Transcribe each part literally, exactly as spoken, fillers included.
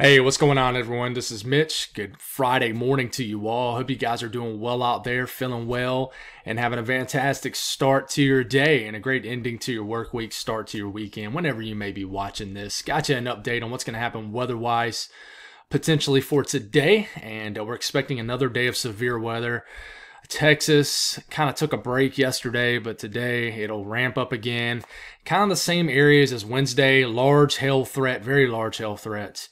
Hey, what's going on, everyone? This is Mitch. Good Friday morning to you all. Hope you guys are doing well out there, feeling well, and having a fantastic start to your day and a great ending to your work week, start to your weekend, whenever you may be watching this. Got you an update on what's going to happen weather-wise potentially for today, and we're expecting another day of severe weather. Texas kind of took a break yesterday, but today it'll ramp up again. Kind of the same areas as Wednesday, large hail threat, very large hail threats.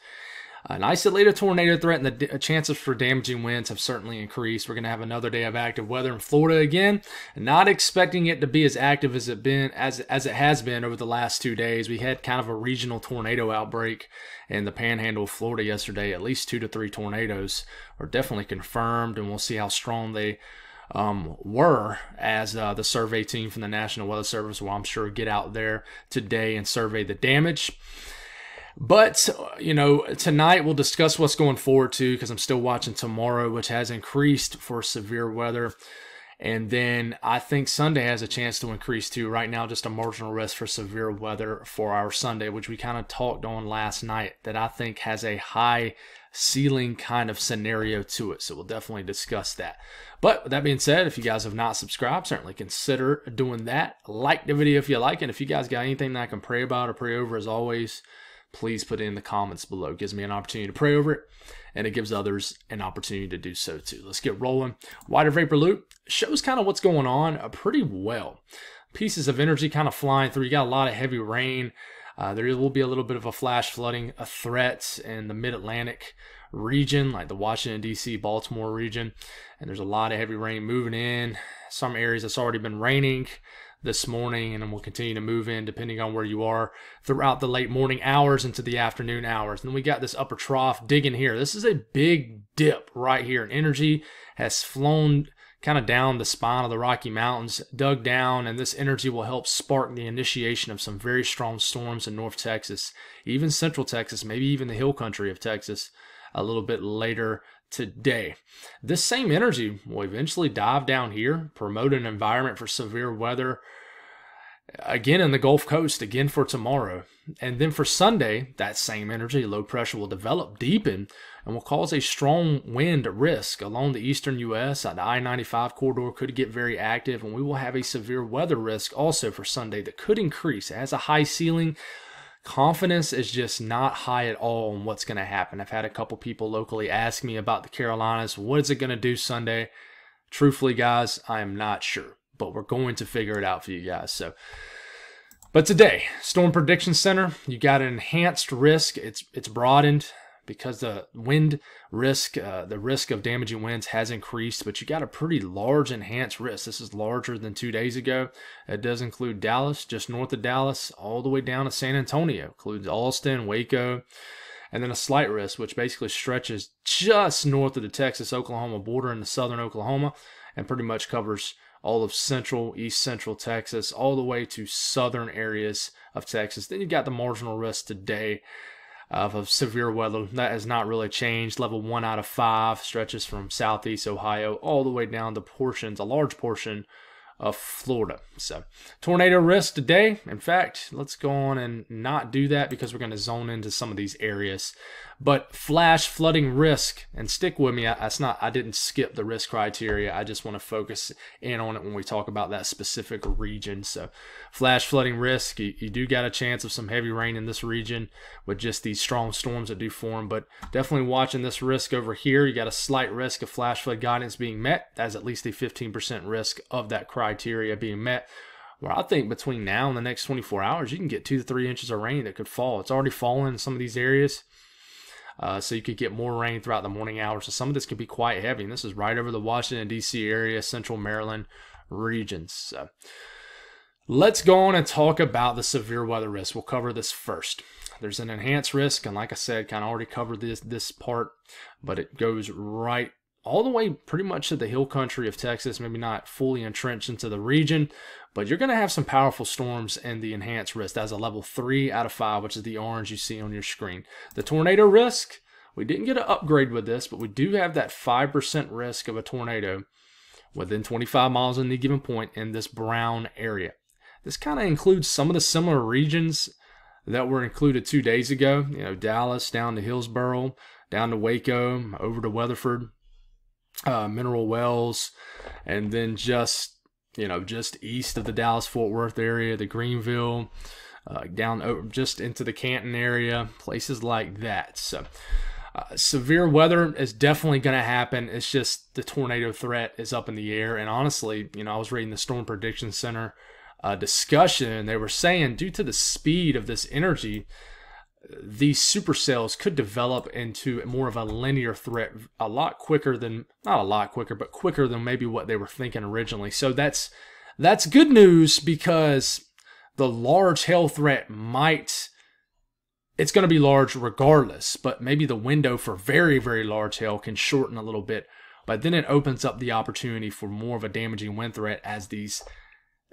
An isolated tornado threat and the chances for damaging winds have certainly increased. We're going to have another day of active weather in Florida again. Not expecting it to be as active as it been as as it has been over the last two days. We had kind of a regional tornado outbreak in the Panhandle of Florida yesterday. At least two to three tornadoes are definitely confirmed, and we'll see how strong they um were as uh, the survey team from the National Weather Service will, I'm sure, get out there today and survey the damage. But, you know, tonight we'll discuss what's going forward to, because I'm still watching tomorrow, which has increased for severe weather. And then I think Sunday has a chance to increase too. Right now, just a marginal risk for severe weather for our Sunday, which we kind of talked on last night, that I think has a high ceiling kind of scenario to it. So we'll definitely discuss that. But with that being said, if you guys have not subscribed, certainly consider doing that. Like the video if you like. And if you guys got anything that I can pray about or pray over, as always, please put it in the comments below. It gives me an opportunity to pray over it, and it gives others an opportunity to do so too. Let's get rolling. Wider vapor loop shows kind of what's going on pretty well. Pieces of energy kind of flying through. You got a lot of heavy rain. Uh, there will be a little bit of a flash flooding, a threat in the mid-Atlantic region, like the Washington, D C, Baltimore region. And there's a lot of heavy rain moving in. Some areas that's already been raining this morning, and then we'll continue to move in depending on where you are throughout the late morning hours into the afternoon hours. And we got this upper trough digging here. This is a big dip right here, and energy has flown kind of down the spine of the Rocky Mountains, dug down, and this energy will help spark the initiation of some very strong storms in North Texas, even Central Texas, maybe even the hill country of Texas a little bit later today. This same energy will eventually dive down here, promote an environment for severe weather again in the Gulf Coast again for tomorrow. And then for Sunday, that same energy, low pressure, will develop, deepen, and will cause a strong wind risk along the Eastern U S The I ninety-five corridor could get very active, and we will have a severe weather risk also for Sunday that could increase. It has a high ceiling. Confidence is just not high at all on what's going to happen. I've had a couple people locally ask me about the Carolinas. What is it going to do Sunday? Truthfully, guys, I am not sure, but we're going to figure it out for you guys. So, but today, Storm Prediction Center, you got an enhanced risk. It's it's broadened because the wind risk, uh, the risk of damaging winds has increased, but you got a pretty large enhanced risk. This is larger than two days ago. It does include Dallas, just north of Dallas, all the way down to San Antonio. Includes Austin, Waco, and then a slight risk, which basically stretches just north of the Texas-Oklahoma border into southern Oklahoma, and pretty much covers all of central, east central Texas, all the way to southern areas of Texas. Then you got the marginal risk today Of, of severe weather that has not really changed. Level one out of five stretches from southeast Ohio all the way down to portions, a large portion of Florida. So tornado risk today. In fact, let's go on and not do that, because we're going to zone into some of these areas. But flash flooding risk, and stick with me. I, it's not, I didn't skip the risk criteria. I just want to focus in on it when we talk about that specific region. So flash flooding risk, you, you do got a chance of some heavy rain in this region with just these strong storms that do form. But definitely watching this risk over here. You got a slight risk of flash flood guidance being met. That's at least a fifteen percent risk of that criteria being met. Where I think between now and the next twenty-four hours, you can get two to three inches of rain that could fall. It's already fallen in some of these areas. Uh, so you could get more rain throughout the morning hours. So some of this could be quite heavy. And this is right over the Washington, D C area, central Maryland regions. So let's go on and talk about the severe weather risk. We'll cover this first. There's an enhanced risk. And like I said, kind of already covered this, this part, but it goes right all the way pretty much to the hill country of Texas, maybe not fully entrenched into the region, but you're going to have some powerful storms in the enhanced risk. That's a level three out of five, which is the orange you see on your screen. The tornado risk, we didn't get an upgrade with this, but we do have that five percent risk of a tornado within twenty-five miles in any given point in this brown area. This kind of includes some of the similar regions that were included two days ago, you know, Dallas down to Hillsboro, down to Waco, over to Weatherford, uh, Mineral Wells, and then just, you know, just east of the Dallas-Fort Worth area, the Greenville, uh, down just into the Canton area, places like that. So uh, severe weather is definitely going to happen. It's just the tornado threat is up in the air. And honestly, you know, I was reading the Storm Prediction Center uh, discussion, and they were saying due to the speed of this energy, these supercells could develop into more of a linear threat a lot quicker than, not a lot quicker, but quicker than maybe what they were thinking originally. So that's that's good news, because the large hail threat might, it's going to be large regardless, but maybe the window for very, very large hail can shorten a little bit, but then it opens up the opportunity for more of a damaging wind threat as these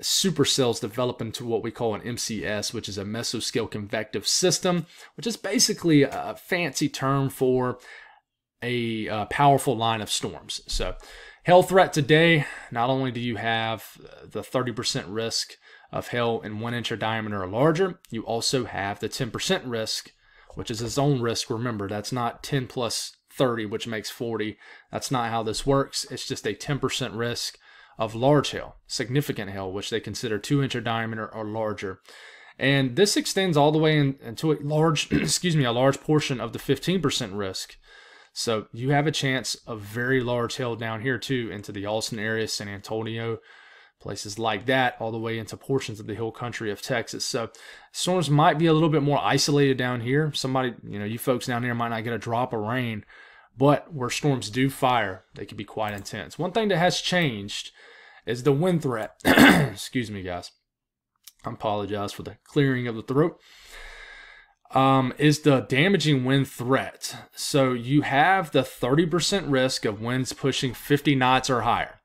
supercells develop into what we call an M C S, which is a mesoscale convective system, which is basically a fancy term for a, a powerful line of storms. So hail threat today, not only do you have the thirty percent risk of hail in one inch or diameter or larger, you also have the ten percent risk, which is a zone risk. Remember, that's not ten plus thirty, which makes forty. That's not how this works. It's just a ten percent risk of large hail, significant hail, which they consider two inch or diameter or larger, and this extends all the way in, into a large, excuse me, a large portion of the fifteen percent risk. So you have a chance of very large hail down here too, into the Austin area, San Antonio, places like that, all the way into portions of the hill country of Texas. So storms might be a little bit more isolated down here. Somebody, you know, you folks down here might not get a drop of rain. But where storms do fire, they can be quite intense. One thing that has changed is the wind threat. Excuse me, guys. I apologize for the clearing of the throat. Um, is the damaging wind threat. So you have the thirty percent risk of winds pushing fifty knots or higher.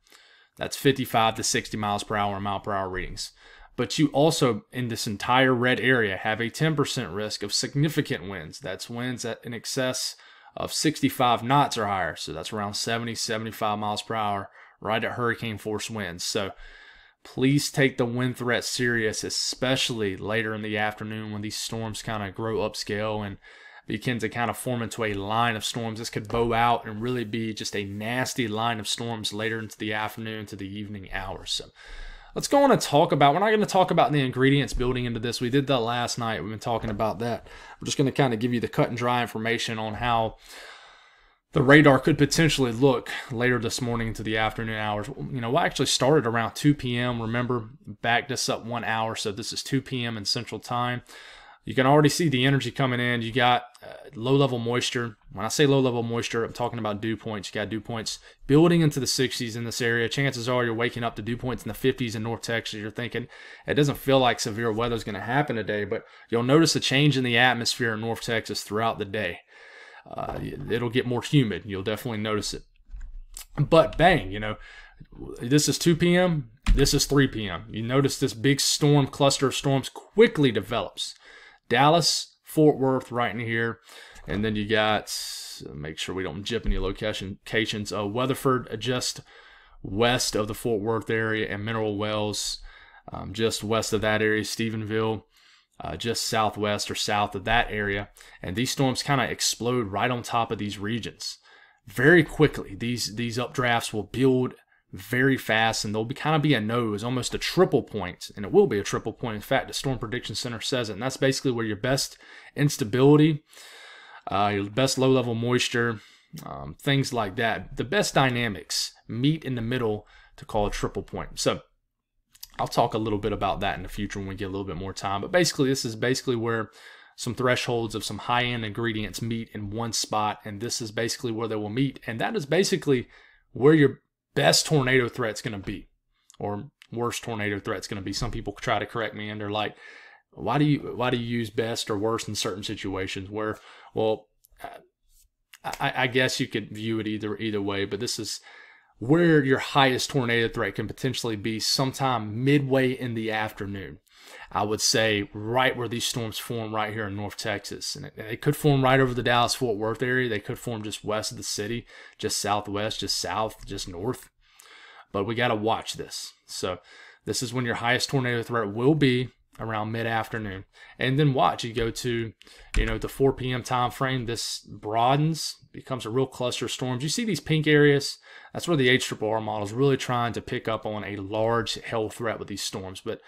That's fifty-five to sixty miles per hour, mile per hour readings. But you also, in this entire red area, have a ten percent risk of significant winds. That's winds at in excess of sixty-five knots or higher. So that's around seventy, seventy-five miles per hour, right at hurricane force winds. So please take the wind threat serious, especially later in the afternoon when these storms kind of grow upscale and begin to kind of form into a line of storms. This could bow out and really be just a nasty line of storms later into the afternoon to the evening hours. So let's go on and talk about, we're not going to talk about the ingredients building into this. We did that last night. We've been talking about that. We're just going to kind of give you the cut and dry information on how the radar could potentially look later this morning into the afternoon hours. You know, I actually started around two P M Remember, backed this up one hour. So this is two P M in Central Time. You can already see the energy coming in. You got uh, low-level moisture. When I say low-level moisture, I'm talking about dew points. You got dew points building into the sixties in this area. Chances are you're waking up to dew points in the fifties in North Texas. You're thinking, it doesn't feel like severe weather is going to happen today, but you'll notice a change in the atmosphere in North Texas throughout the day. Uh, it'll get more humid. You'll definitely notice it. But bang, you know, this is two P M This is three P M You notice this big storm, cluster of storms quickly develops. Dallas, Fort Worth right in here, and then you got, make sure we don't jip any locations, uh, Weatherford just west of the Fort Worth area, and Mineral Wells um, just west of that area, Stephenville uh, just southwest or south of that area, and these storms kind of explode right on top of these regions very quickly. These, these updrafts will build very fast, and there'll be kind of be a nose, almost a triple point, and it will be a triple point. In fact, the Storm Prediction Center says it, and that's basically where your best instability, uh, your best low-level moisture, um, things like that, the best dynamics meet in the middle to call a triple point. So I'll talk a little bit about that in the future when we get a little bit more time, but basically this is basically where some thresholds of some high-end ingredients meet in one spot, and this is basically where they will meet, and that is basically where your best tornado threat's going to be, or worst tornado threat's going to be. Some people try to correct me and they're like, why do you why do you use best or worst in certain situations? Where, well, I, I guess you could view it either either way, but this is where your highest tornado threat can potentially be sometime midway in the afternoon. I would say right where these storms form right here in North Texas. And they could form right over the Dallas-Fort Worth area. They could form just west of the city, just southwest, just south, just north. But we got to watch this. So this is when your highest tornado threat will be. around mid-afternoon. And then watch, you go to, you know, the four P M time frame, this broadens, becomes a real cluster of storms. You see these pink areas, that's where the H R R model is really trying to pick up on a large hail threat with these storms. But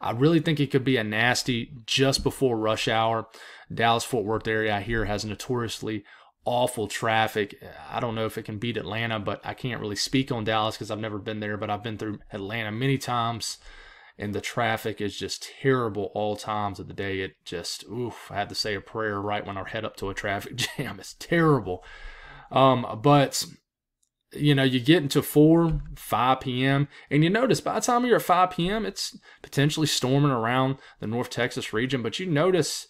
I really think it could be a nasty just before rush hour. Dallas-Fort Worth area here has notoriously awful traffic. I don't know if it can beat Atlanta, but I can't really speak on Dallas because I've never been there, but I've been through Atlanta many times. And the traffic is just terrible all times of the day. It just, oof, I have to say a prayer right when I head up to a traffic jam. It's terrible. Um, but, you know, you get into four, five P M, and you notice by the time you're at five P M, it's potentially storming around the North Texas region. But you notice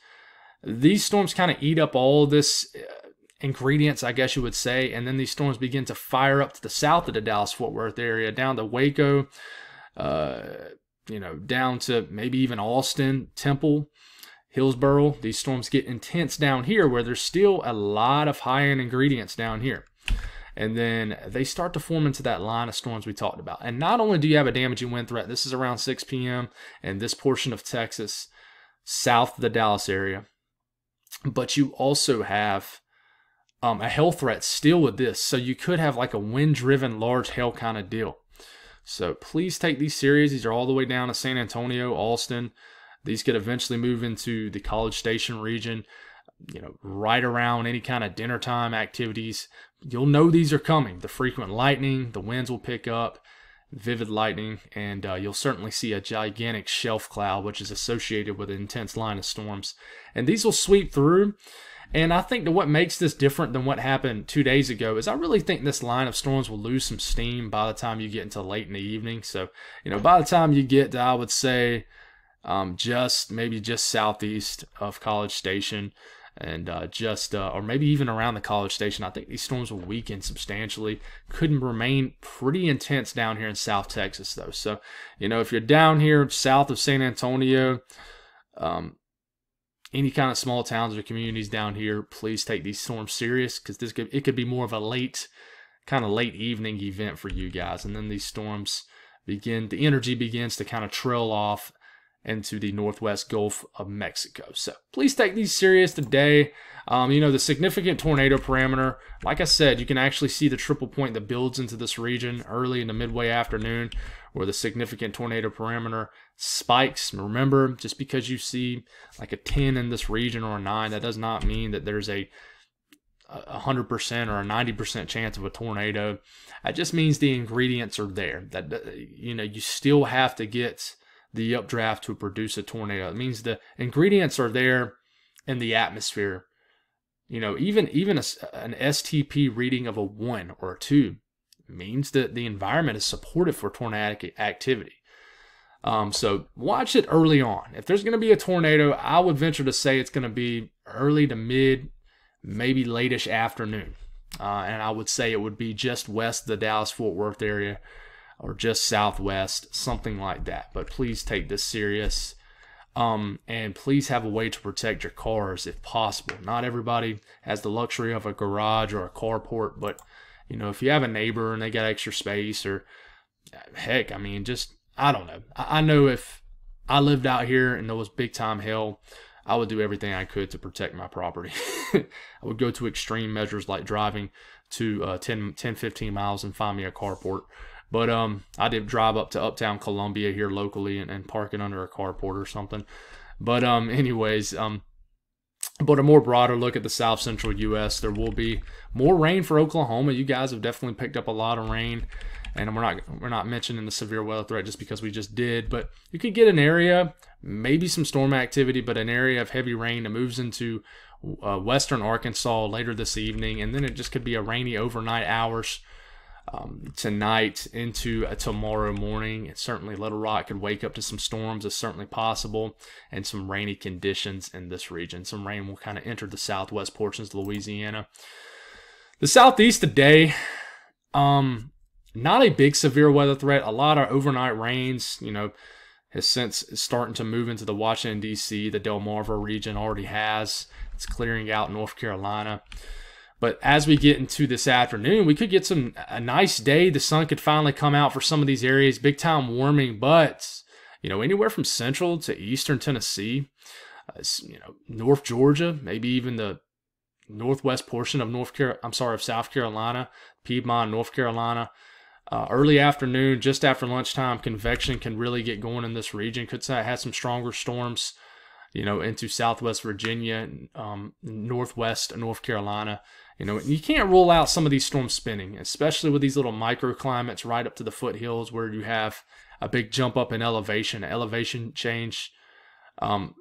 these storms kind of eat up all this uh, ingredients, I guess you would say. And then these storms begin to fire up to the south of the Dallas-Fort Worth area, down to Waco, uh, you know, down to maybe even Austin, Temple, Hillsboro. These storms get intense down here where there's still a lot of high-end ingredients down here. And then they start to form into that line of storms we talked about. And not only do you have a damaging wind threat, this is around six P M and this portion of Texas, south of the Dallas area, but you also have um, a hail threat still with this. So you could have like a wind-driven large hail kind of deal. So please take these series. These are all the way down to San Antonio, Austin. These could eventually move into the College Station region, you know, right around any kind of dinner time activities. You'll know these are coming. The frequent lightning, the winds will pick up, vivid lightning, and uh, you'll certainly see a gigantic shelf cloud, which is associated with an intense line of storms. And these will sweep through. And I think that what makes this different than what happened two days ago is I really think this line of storms will lose some steam by the time you get into late in the evening. So, you know, by the time you get to, I would say, um, just maybe just southeast of College Station and uh, just, uh, or maybe even around the College Station, I think these storms will weaken substantially. Could remain pretty intense down here in South Texas, though. So, you know, if you're down here south of San Antonio, um, any kind of small towns or communities down here, please take these storms serious because this could, it could be more of a late, kind of late evening event for you guys. And then these storms begin, the energy begins to kind of trail off into the northwest Gulf of Mexico. So please take these serious today. Um, you know, the significant tornado parameter, like I said, you can actually see the triple point that builds into this region early in the midway afternoon where the significant tornado parameter spikes. Remember, just because you see like a ten in this region or a nine, that does not mean that there's a one hundred percent or a ninety percent chance of a tornado. It just means the ingredients are there. That, you know, you still have to get the updraft to produce a tornado. It means the ingredients are there in the atmosphere. You know, even even a, an S T P reading of a one or a two means that the environment is supportive for tornadic activity. Um, so watch it early on. If there's going to be a tornado, I would venture to say it's going to be early to mid, maybe late-ish afternoon. Uh, and I would say it would be just west of the Dallas-Fort Worth area, or just southwest, something like that. But please take this serious. Um, and please have a way to protect your cars if possible. Not everybody has the luxury of a garage or a carport, but you know, if you have a neighbor and they got extra space, or heck, I mean, just, I don't know. I, I know if I lived out here and there was big time hail, I would do everything I could to protect my property. I would go to extreme measures like driving to uh, ten, ten, fifteen miles and find me a carport. But um, I did drive up to Uptown Columbia here locally and, and park it under a carport or something. But um, anyways, um, but a more broader look at the South Central U S, there will be more rain for Oklahoma. You guys have definitely picked up a lot of rain, and we're not we're not mentioning the severe weather threat just because we just did. But you could get an area, maybe some storm activity, but an area of heavy rain that moves into uh, western Arkansas later this evening, and then it just could be a rainy overnight hours. Um, tonight into a tomorrow morning, and certainly Little Rock could wake up to some storms. It's certainly possible, and some rainy conditions in this region. Some rain will kind of enter the southwest portions of Louisiana. The southeast today, um, not a big severe weather threat. A lot of overnight rains, you know, has since is starting to move into the Washington D C The Delmarva region already has. It's clearing out North Carolina. But as we get into this afternoon, we could get some a nice day. The sun could finally come out for some of these areas, big time warming. But you know, anywhere from central to eastern Tennessee, uh, you know, North Georgia, maybe even the northwest portion of North Car- I'm sorry, of South Carolina, Piedmont, North Carolina. Uh, early afternoon, just after lunchtime, convection can really get going in this region. Could have some stronger storms, you know, into southwest Virginia and um, northwest North Carolina. You know, you can't rule out some of these storms spinning, especially with these little microclimates right up to the foothills where you have a big jump up in elevation, elevation change. Um,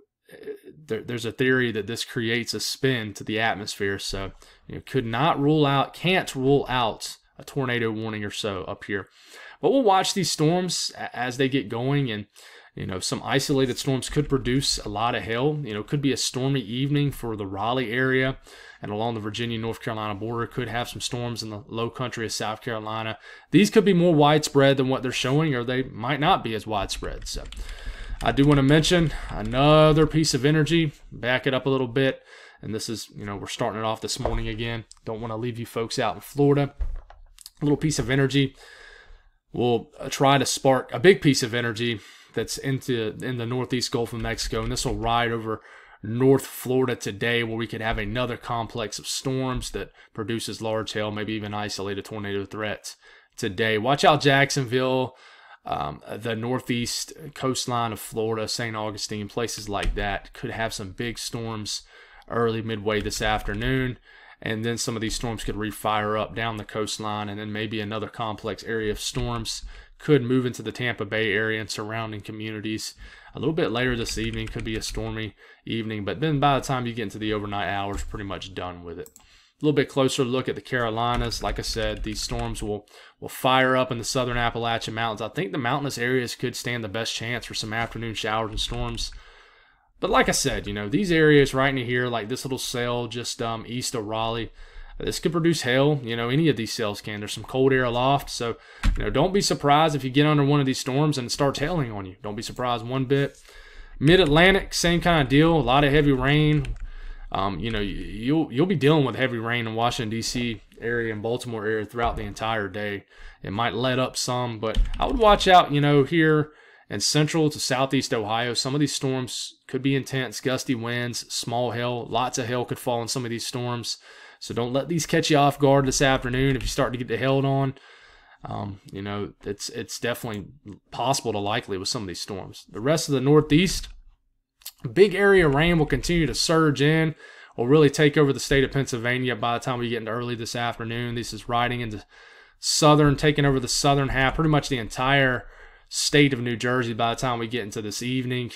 there, there's a theory that this creates a spin to the atmosphere. So, you know, could not rule out, can't rule out a tornado warning or so up here. But we'll watch these storms as they get going, and you know, some isolated storms could produce a lot of hail. You know, could be a stormy evening for the Raleigh area and along the Virginia, North Carolina border. Could have some storms in the low country of South Carolina. These could be more widespread than what they're showing, or they might not be as widespread. So I do want to mention another piece of energy, back it up a little bit. And this is, you know, we're starting it off this morning again. Don't want to leave you folks out in Florida. A little piece of energy will try to spark a big piece of energy that's into in the northeast Gulf of Mexico, and this will ride over North Florida today, where we could have another complex of storms that produces large hail, maybe even isolated tornado threats today. Watch out Jacksonville, um, the northeast coastline of Florida, Saint Augustine, places like that could have some big storms early midway this afternoon. And then some of these storms could refire up down the coastline, and then maybe another complex area of storms could move into the Tampa Bay area and surrounding communities. A little bit later this evening could be a stormy evening, but then by the time you get into the overnight hours, pretty much done with it. A little bit closer look at the Carolinas. Like I said, these storms will, will fire up in the southern Appalachian Mountains. I think the mountainous areas could stand the best chance for some afternoon showers and storms. But like I said, you know, these areas right in here, like this little cell just um, east of Raleigh, this could produce hail. You know, any of these cells can. There's some cold air aloft. So, you know, don't be surprised if you get under one of these storms and it starts hailing on you. Don't be surprised one bit. Mid-Atlantic, same kind of deal. A lot of heavy rain. Um, you know, you'll, you'll be dealing with heavy rain in Washington, D C area and Baltimore area throughout the entire day. It might let up some, but I would watch out, you know, here and central to southeast Ohio. Some of these storms could be intense, gusty winds, small hail, lots of hail could fall in some of these storms. So don't let these catch you off guard this afternoon if you start to get the hailed on. Um, you know, it's, it's definitely possible to likely with some of these storms. The rest of the northeast, big area of rain will continue to surge in, will really take over the state of Pennsylvania by the time we get into early this afternoon. This is riding into southern, taking over the southern half, pretty much the entire state of New Jersey by the time we get into this evening,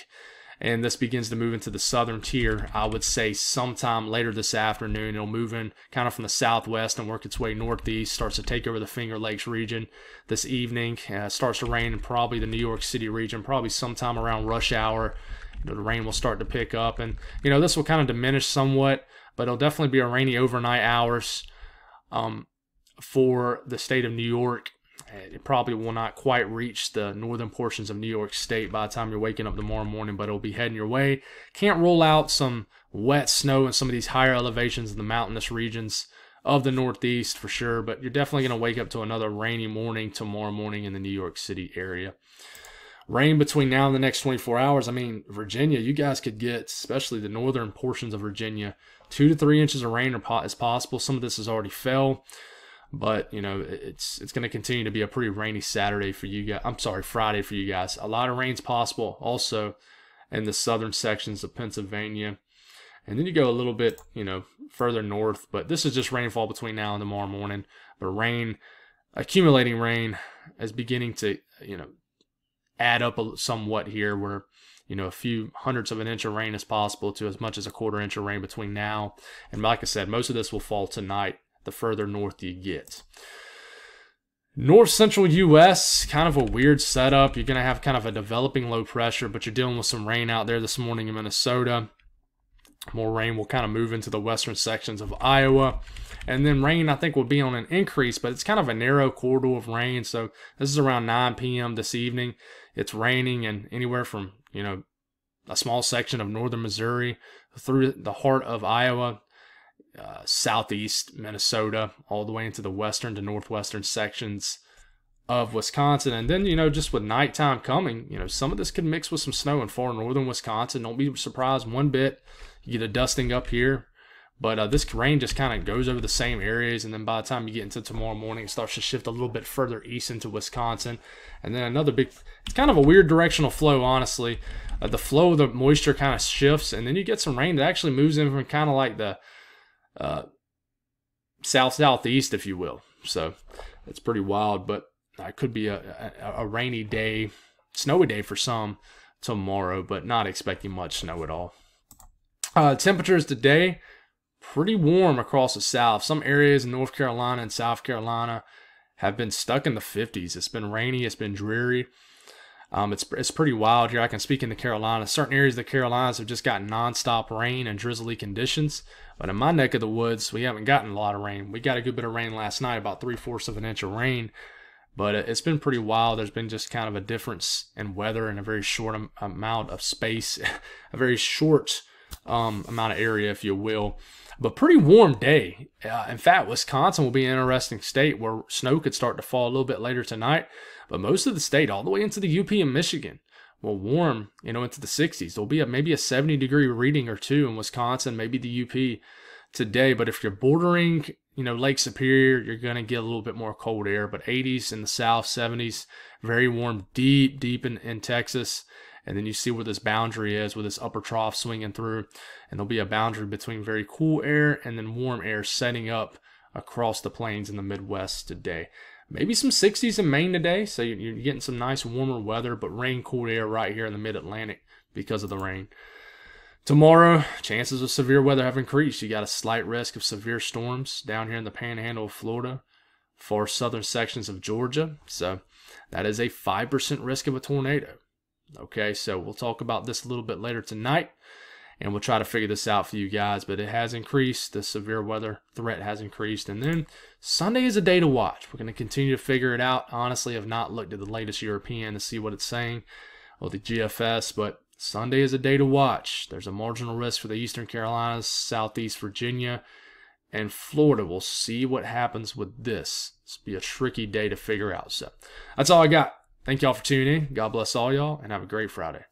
and this begins to move into the southern tier. I would say sometime later this afternoon it'll move in kind of from the southwest and work its way northeast, starts to take over the Finger Lakes region this evening, uh, starts to rain in probably the New York City region, probably sometime around rush hour. You know, the rain will start to pick up, and you know, this will kind of diminish somewhat, but it'll definitely be a rainy overnight hours um, for the state of New York. It probably will not quite reach the northern portions of New York State by the time you're waking up tomorrow morning, but it'll be heading your way. Can't rule out some wet snow in some of these higher elevations in the mountainous regions of the northeast for sure, but you're definitely going to wake up to another rainy morning tomorrow morning in the New York City area. Rain between now and the next twenty-four hours. I mean, Virginia, you guys could get, especially the northern portions of Virginia, two to three inches of rain is possible. Some of this has already fell. But, you know, it's it's going to continue to be a pretty rainy Saturday for you guys. I'm sorry, Friday for you guys. A lot of rain's possible also in the southern sections of Pennsylvania. And then you go a little bit, you know, further north. But this is just rainfall between now and tomorrow morning. But rain, accumulating rain is beginning to, you know, add up somewhat here, where, you know, a few hundredths of an inch of rain is possible to as much as a quarter inch of rain between now. And like I said, most of this will fall tonight, the further north you get. North central U S, kind of a weird setup. You're going to have kind of a developing low pressure, but you're dealing with some rain out there this morning in Minnesota. More rain will kind of move into the western sections of Iowa. And then rain, I think, will be on an increase, but it's kind of a narrow corridor of rain. So this is around nine p m this evening. It's raining, and anywhere from, you know, a small section of northern Missouri through the heart of Iowa, Uh, southeast Minnesota, all the way into the western to northwestern sections of Wisconsin. And then, you know, just with nighttime coming, you know, some of this could mix with some snow in far northern Wisconsin. Don't be surprised one bit. You get a dusting up here. But uh, this rain just kind of goes over the same areas, and then by the time you get into tomorrow morning, it starts to shift a little bit further east into Wisconsin. And then another big, it's kind of a weird directional flow, honestly. Uh, the flow of the moisture kind of shifts, and then you get some rain that actually moves in from kind of like the uh, south-southeast, if you will. So it's pretty wild, but it could be a, a, a rainy day, snowy day for some tomorrow, but not expecting much snow at all. Uh, temperatures today, pretty warm across the south. Some areas in North Carolina and South Carolina have been stuck in the fifties. It's been rainy. It's been dreary. Um, it's, it's pretty wild here. I can speak in the Carolinas. Certain areas of the Carolinas have just got nonstop rain and drizzly conditions. But in my neck of the woods, we haven't gotten a lot of rain. We got a good bit of rain last night, about three-fourths of an inch of rain. But it's been pretty wild. There's been just kind of a difference in weather in a very short am amount of space, a very short um, amount of area, if you will. But pretty warm day. Uh, in fact, Wisconsin will be an interesting state where snow could start to fall a little bit later tonight. But most of the state, all the way into the U P and Michigan, will warm, you know, into the sixties. There'll be a, maybe a seventy degree reading or two in Wisconsin, maybe the U P today. But if you're bordering, you know, Lake Superior, you're going to get a little bit more cold air. But eighties in the south, seventies, very warm, deep, deep in, in Texas. And then you see where this boundary is, with this upper trough swinging through. And there'll be a boundary between very cool air and then warm air setting up across the plains in the Midwest today. Maybe some sixties in Maine today. So you're getting some nice warmer weather, but rain, cool air right here in the mid-Atlantic because of the rain. Tomorrow, chances of severe weather have increased. You got a slight risk of severe storms down here in the panhandle of Florida, far southern sections of Georgia. So that is a five percent risk of a tornado. Okay, so we'll talk about this a little bit later tonight, and we'll try to figure this out for you guys. But it has increased. The severe weather threat has increased. And then Sunday is a day to watch. We're going to continue to figure it out. Honestly, I've not looked at the latest European to see what it's saying, or the G F S, but Sunday is a day to watch. There's a marginal risk for the Eastern Carolinas, Southeast Virginia, and Florida. We'll see what happens with this. This will be a tricky day to figure out. So that's all I got. Thank y'all for tuning in. God bless all y'all, and have a great Friday.